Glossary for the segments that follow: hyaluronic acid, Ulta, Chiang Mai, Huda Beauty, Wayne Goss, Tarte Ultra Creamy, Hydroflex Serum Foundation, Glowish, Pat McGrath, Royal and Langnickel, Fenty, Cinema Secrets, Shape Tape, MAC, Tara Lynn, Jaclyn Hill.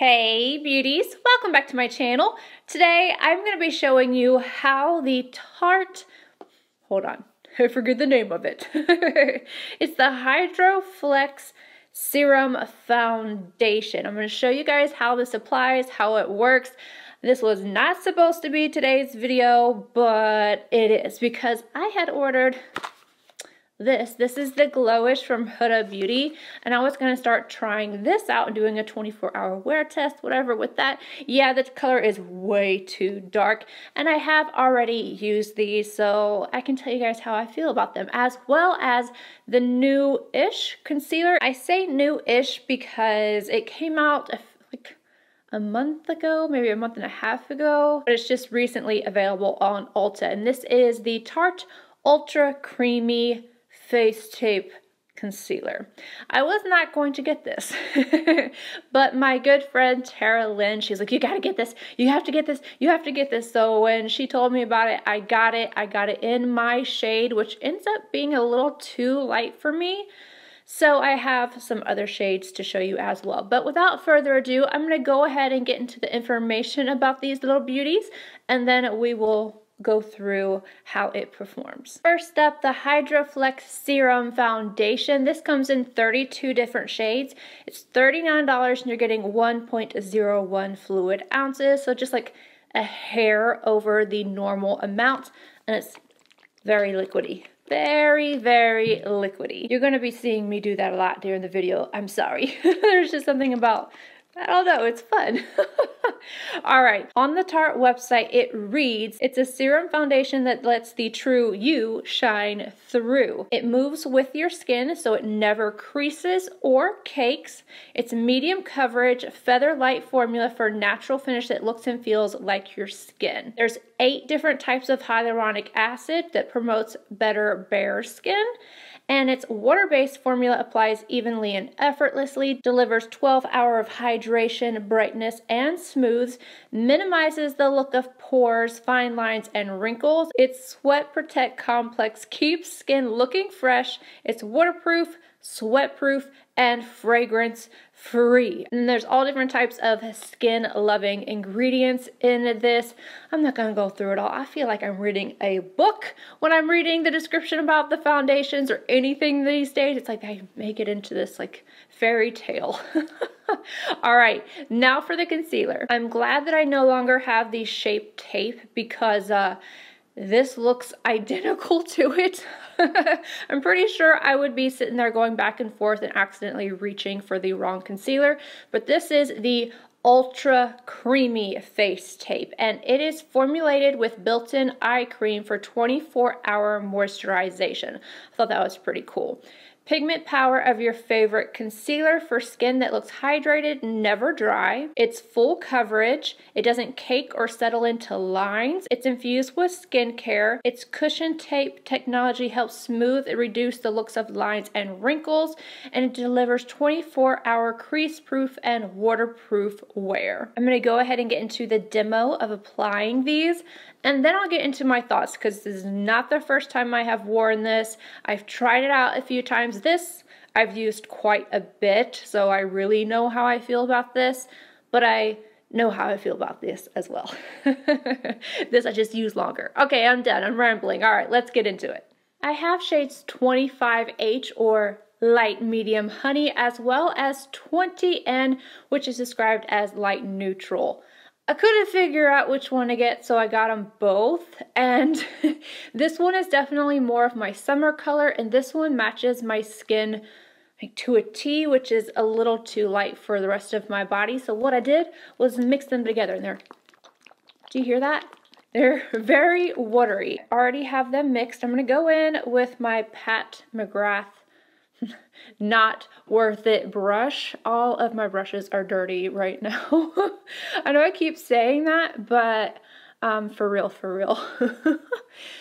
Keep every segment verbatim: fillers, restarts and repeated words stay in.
Hey beauties, welcome back to my channel. Today I'm going to be showing you how the Tarte, hold on, I forget the name of it. It's the Hydroflex Serum Foundation. I'm going to show you guys how this applies, how it works. This was not supposed to be today's video, but it is because I had ordered This, this is the Glowish from Huda Beauty, and I was going to start trying this out and doing a twenty-four hour wear test, whatever with that. Yeah, the color is way too dark, and I have already used these, so I can tell you guys how I feel about them, as well as the new-ish concealer. I say new-ish because it came out like a month ago, maybe a month and a half ago, but it's just recently available on Ulta, and this is the Tarte Ultra Creamy Face Tape Concealer. I was not going to get this, but my good friend Tara Lynn, she's like, you gotta get this, you have to get this, you have to get this. So when she told me about it, I got it. I got it in my shade, which ends up being a little too light for me. So I have some other shades to show you as well. But without further ado, I'm gonna go ahead and get into the information about these little beauties, and then we will go through how it performs. First up, the Hydroflex Serum Foundation. This comes in thirty-two different shades. It's thirty-nine dollars and you're getting one point zero one fluid ounces, so just like a hair over the normal amount, and it's very liquidy. Very, very liquidy. You're gonna be seeing me do that a lot during the video. I'm sorry. There's just something about, I don't know, it's fun. All right, on the Tarte website, it reads, it's a serum foundation that lets the true you shine through. It moves with your skin, so it never creases or cakes. It's medium coverage, feather light formula for natural finish that looks and feels like your skin. There's eight different types of hyaluronic acid that promotes better bare skin. And its water-based formula applies evenly and effortlessly, delivers twelve hours of hydration, brightness, and smooths, minimizes the look of pores, fine lines, and wrinkles. Its Sweat Protect Complex keeps skin looking fresh. It's waterproof, sweatproof, and fragrance-free. And there's all different types of skin-loving ingredients in this. I'm not gonna go through it all. I feel like I'm reading a book when I'm reading the description about the foundations or anything these days. It's like they make it into this like fairy tale. All right, now for the concealer. I'm glad that I no longer have the Shape Tape because uh, this looks identical to it. I'm pretty sure I would be sitting there going back and forth and accidentally reaching for the wrong concealer, but this is the Ultra Creamy Face Tape, and it is formulated with built-in eye cream for twenty-four hour moisturization. I thought that was pretty cool. Pigment power of your favorite concealer for skin that looks hydrated, never dry. It's full coverage. It doesn't cake or settle into lines. It's infused with skincare. Its cushion tape technology helps smooth and reduce the looks of lines and wrinkles, and it delivers twenty-four hour crease-proof and waterproof wear. I'm gonna go ahead and get into the demo of applying these, and then I'll get into my thoughts because this is not the first time I have worn this. I've tried it out a few times. This I've used quite a bit, so I really know how I feel about this, but I know how I feel about this as well. This I just use longer. Okay, I'm done. I'm rambling. All right, let's get into it. I have shades twenty-five H or light medium honey, as well as twenty N, which is described as light neutral. I couldn't figure out which one to get, so I got them both, and this one is definitely more of my summer color, and this one matches my skin like to a T, which is a little too light for the rest of my body. So what I did was mix them together, and they're, do you hear that? They're very watery. I already have them mixed. I'm gonna go in with my Pat McGrath Not Worth It brush. All of my brushes are dirty right now. I know I keep saying that, but um, for real, for real.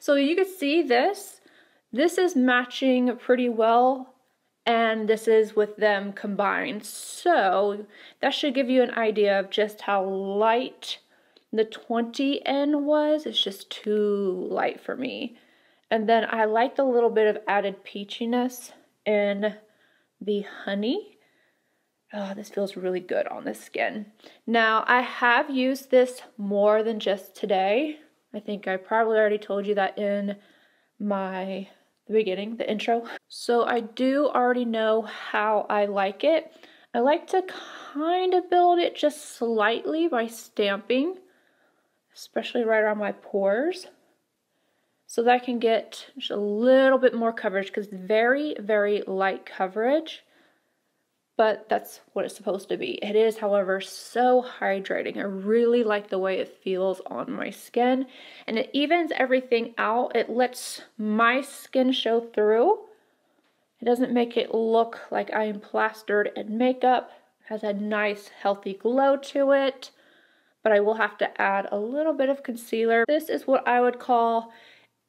So you can see this. This is matching pretty well, and this is with them combined. So that should give you an idea of just how light the twenty N was. It's just too light for me. And then I like the little bit of added peachiness in the honey. Oh, this feels really good on the skin. Now, I have used this more than just today. I think I probably already told you that in my the beginning, the intro. So I do already know how I like it. I like to kind of build it just slightly by stamping, especially right around my pores, so that I can get just a little bit more coverage, because it's very, very light coverage. But that's what it's supposed to be. It is, however, so hydrating. I really like the way it feels on my skin. And it evens everything out. It lets my skin show through. It doesn't make it look like I am plastered in makeup. It has a nice, healthy glow to it. But I will have to add a little bit of concealer. This is what I would call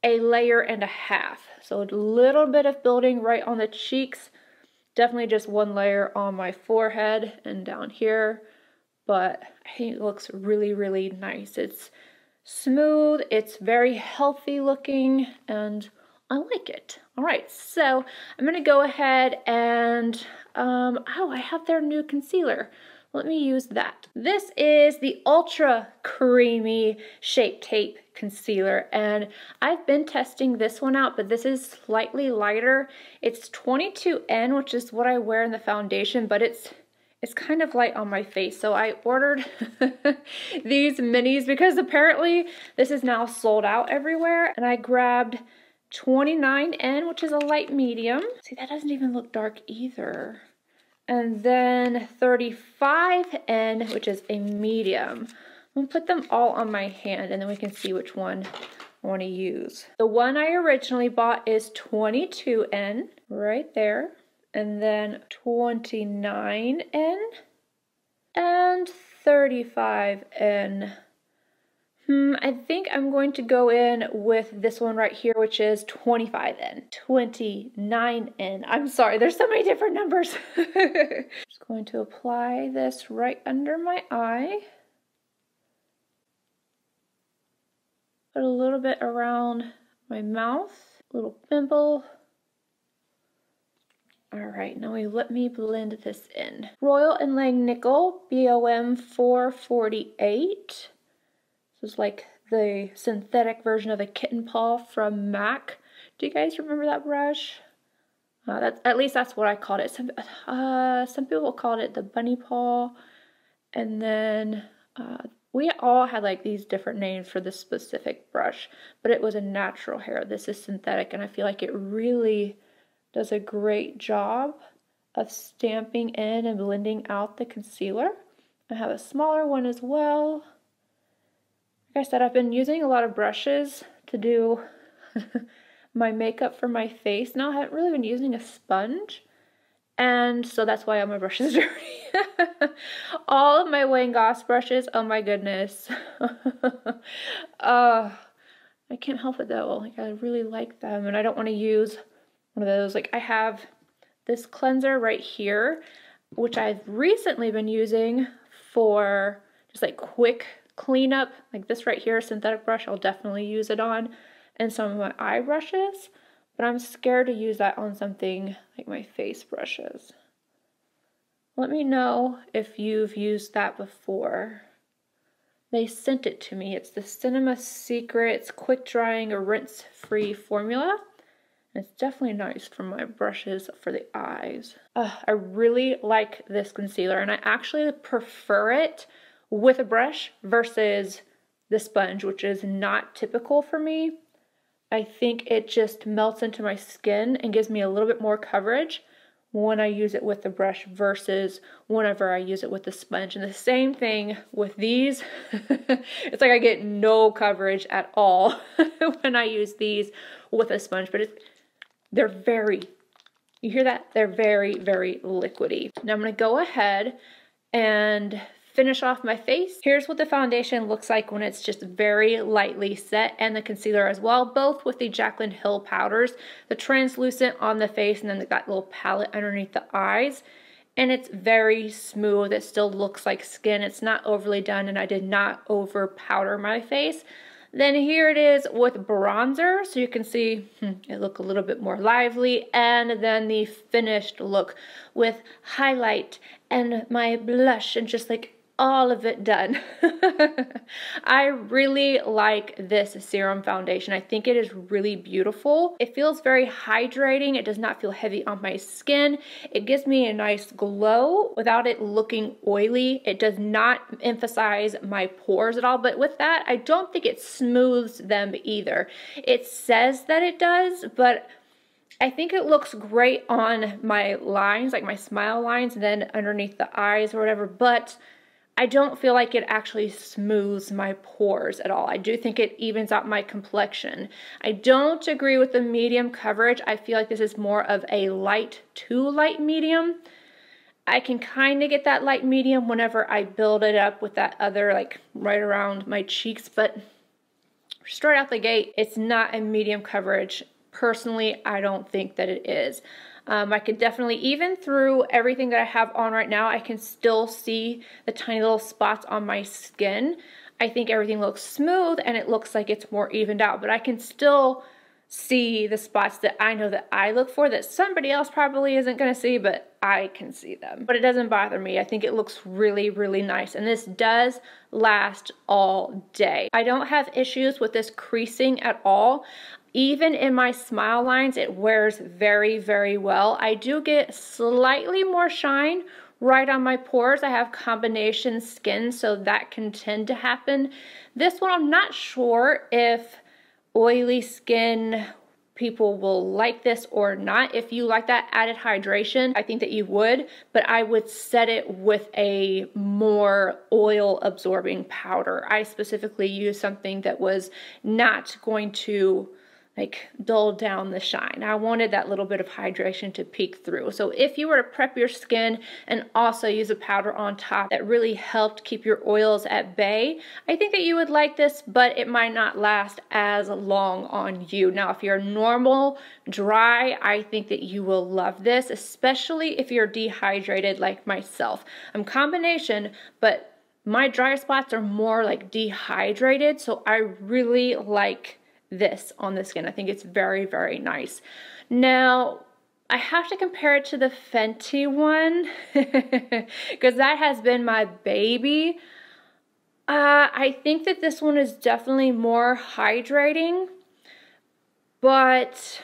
a layer and a half. So a little bit of building right on the cheeks. Definitely just one layer on my forehead and down here, but I think it looks really, really nice. It's smooth, it's very healthy looking, and I like it. All right, so I'm gonna go ahead and, um, oh, I have their new concealer. Let me use that. This is the Ultra Creamy Shape Tape Concealer, and I've been testing this one out, but this is slightly lighter. It's twenty-two N, which is what I wear in the foundation, but it's it's kind of light on my face. So I ordered these minis because apparently this is now sold out everywhere, and I grabbed twenty-nine N, which is a light medium. See, that doesn't even look dark either. And then thirty-five N, which is a medium. I'm gonna put them all on my hand and then we can see which one I wanna use. The one I originally bought is twenty-two N, right there. And then twenty-nine N and thirty-five N. Hmm, I think I'm going to go in with this one right here, which is twenty-five N, twenty-nine N. I'm sorry, there's so many different numbers. Just going to apply this right under my eye. Put a little bit around my mouth, little pimple. All right, now you let me blend this in. Royal and Langnickel, B O M four forty-eight. This is like the synthetic version of the kitten paw from MAC. Do you guys remember that brush? Uh, that's, at least that's what I called it. Some, uh, some people called it the bunny paw. And then uh, we all had like these different names for this specific brush, but it was a natural hair. This is synthetic, and I feel like it really does a great job of stamping in and blending out the concealer. I have a smaller one as well. Like I said, I've been using a lot of brushes to do my makeup for my face. Now I haven't really been using a sponge, and so that's why all my brushes are dirty. All of my Wayne Goss brushes, oh my goodness. uh, I can't help it though, like I really like them, and I don't want to use one of those. Like I have this cleanser right here, which I've recently been using for just like quick cleanup, like this right here, synthetic brush, I'll definitely use it on, and some of my eye brushes, but I'm scared to use that on something like my face brushes. Let me know if you've used that before. They sent it to me. It's the Cinema Secrets Quick Drying Rinse-Free Formula. It's definitely nice for my brushes for the eyes. Uh, I really like this concealer, and I actually prefer it with a brush versus the sponge, which is not typical for me. I think it just melts into my skin and gives me a little bit more coverage when I use it with the brush versus whenever I use it with the sponge. And the same thing with these. It's like I get no coverage at all when I use these with a sponge, but it's, they're very, you hear that? They're very, very liquidy. Now I'm gonna go ahead and finish off my face. Here's what the foundation looks like when it's just very lightly set, and the concealer as well, both with the Jaclyn Hill powders, the translucent on the face and then that little palette underneath the eyes. And it's very smooth. It still looks like skin. It's not overly done, and I did not over powder my face. Then here it is with bronzer, so you can see hmm, it look a little bit more lively, and then the finished look with highlight and my blush and just like all of it done. I really like this serum foundation. I think it is really beautiful. It feels very hydrating. It does not feel heavy on my skin. It gives me a nice glow without it looking oily. It does not emphasize my pores at all, but with that, I don't think it smooths them either. It says that it does, but I think it looks great on my lines, like my smile lines, and then underneath the eyes or whatever, but I don't feel like it actually smooths my pores at all. I do think it evens out my complexion. I don't agree with the medium coverage. I feel like this is more of a light to light medium. I can kind of get that light medium whenever I build it up with that other, like right around my cheeks, but straight out the gate, it's not a medium coverage. Personally, I don't think that it is. Um, I could definitely, even through everything that I have on right now, I can still see the tiny little spots on my skin. I think everything looks smooth and it looks like it's more evened out, but I can still see the spots that I know that I look for that somebody else probably isn't going to see, but I can see them. But it doesn't bother me. I think it looks really, really nice. And this does last all day. I don't have issues with this creasing at all. Even in my smile lines, it wears very, very well. I do get slightly more shine right on my pores. I have combination skin, so that can tend to happen. This one, I'm not sure if oily skin people will like this or not. If you like that added hydration, I think that you would, but I would set it with a more oil absorbing powder. I specifically used something that was not going to like dull down the shine. I wanted that little bit of hydration to peek through. So if you were to prep your skin and also use a powder on top that really helped keep your oils at bay, I think that you would like this, but it might not last as long on you. Now, if you're normal, dry, I think that you will love this, especially if you're dehydrated like myself. I'm combination, but my dry spots are more like dehydrated, so I really like this on the skin. I think it's very, very nice. Now, I have to compare it to the Fenty one because that has been my baby. Uh, I think that this one is definitely more hydrating, but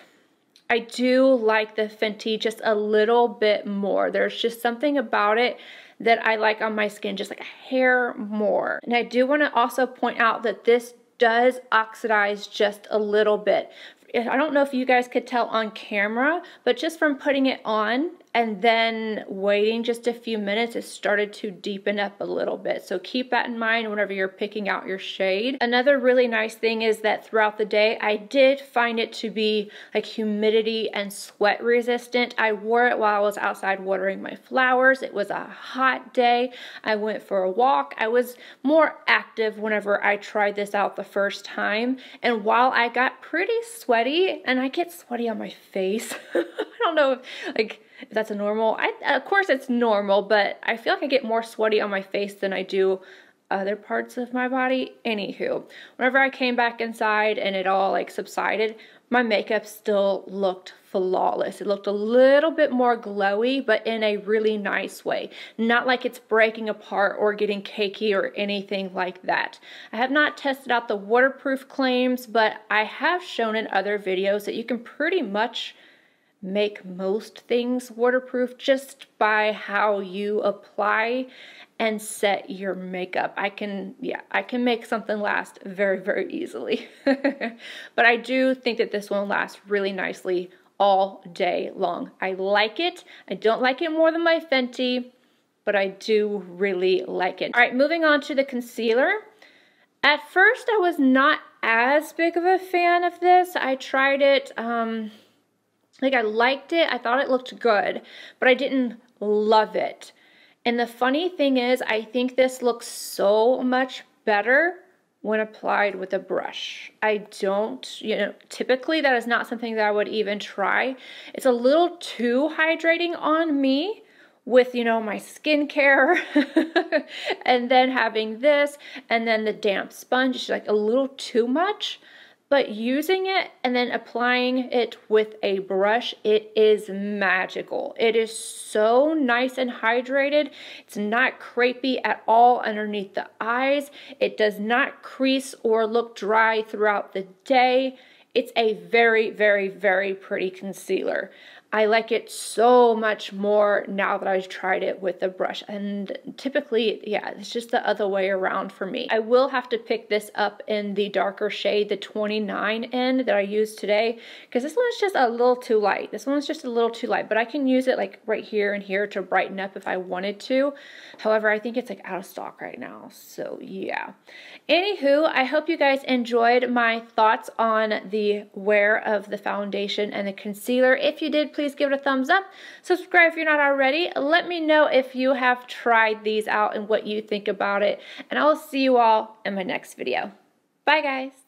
I do like the Fenty just a little bit more. There's just something about it that I like on my skin, just like a hair more. And I do want to also point out that this does oxidize just a little bit. I don't know if you guys could tell on camera, but just from putting it on and then waiting just a few minutes, it started to deepen up a little bit. So keep that in mind whenever you're picking out your shade. Another really nice thing is that throughout the day, I did find it to be like humidity and sweat resistant. I wore it while I was outside watering my flowers. It was a hot day. I went for a walk. I was more active whenever I tried this out the first time. And while I got pretty sweaty, and I get sweaty on my face, I don't know if like, if that's a normal, I, of course it's normal, but I feel like I get more sweaty on my face than I do other parts of my body. Anywho, whenever I came back inside and it all like subsided, my makeup still looked flawless. It looked a little bit more glowy, but in a really nice way. Not like it's breaking apart or getting cakey or anything like that. I have not tested out the waterproof claims, but I have shown in other videos that you can pretty much make most things waterproof just by how you apply and set your makeup. I can, yeah, I can make something last very, very easily. But I do think that this one lasts really nicely all day long. I like it. I don't like it more than my Fenty, but I do really like it. All right, moving on to the concealer. At first, I was not as big of a fan of this. I tried it, um... like I liked it, I thought it looked good, but I didn't love it. And the funny thing is, I think this looks so much better when applied with a brush. I don't, you know, typically that is not something that I would even try. It's a little too hydrating on me with, you know, my skincare and then having this and then the damp sponge is like a little too much. But using it and then applying it with a brush, it is magical. It is so nice and hydrated. It's not crepey at all underneath the eyes. It does not crease or look dry throughout the day. It's a very, very, very pretty concealer. I like it so much more now that I've tried it with a brush. And typically, yeah, it's just the other way around for me. I will have to pick this up in the darker shade, the twenty-nine end that I used today, because this one's just a little too light. This one's just a little too light, but I can use it like right here and here to brighten up if I wanted to. However, I think it's like out of stock right now, so yeah. Anywho, I hope you guys enjoyed my thoughts on the wear of the foundation and the concealer. If you did, please give it a thumbs up. Subscribe if you're not already. Let me know if you have tried these out and what you think about it. And I will see you all in my next video. Bye, guys.